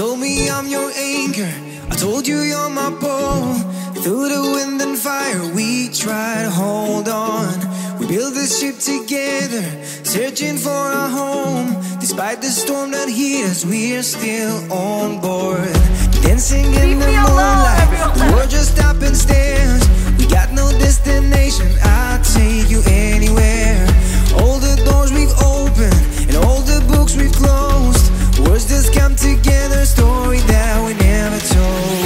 told me I'm your anchor, I told you you're my pole. Through the wind and fire we try to hold on. We built this ship together, searching for our home. Despite the storm that hit us, we're still on board. Dancing in the moonlight, the world just stops and stares. We got no destination, I'll take you anywhere. All the doors we've opened and all the books we've closed, words just come together, a story that we never told.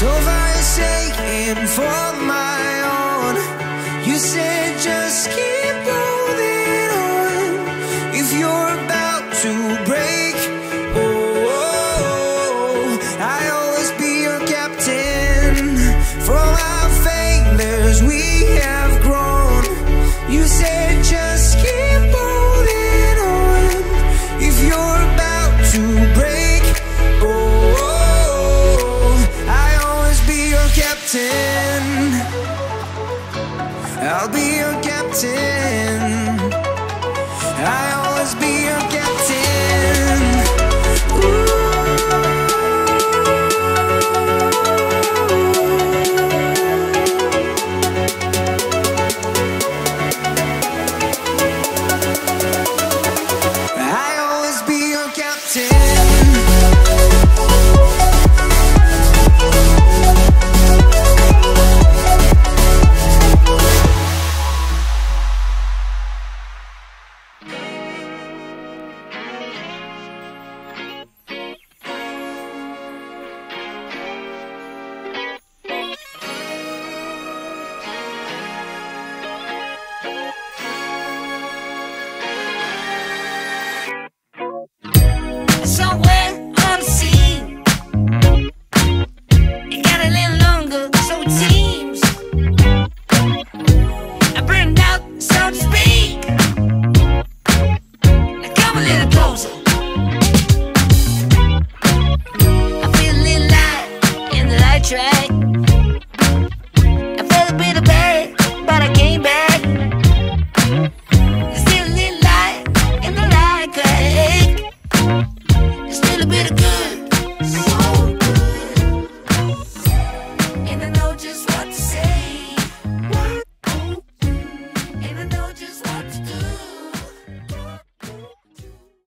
So far it's taking for my own. You said just keep holding on. If you're about to break, oh, I'll always be your captain. From our failures we have grown. You said just keep holding on. If you're about to break, oh, I'll always be your captain. I'll be your captain. I'll always be your captain. Ooh. Bit of good.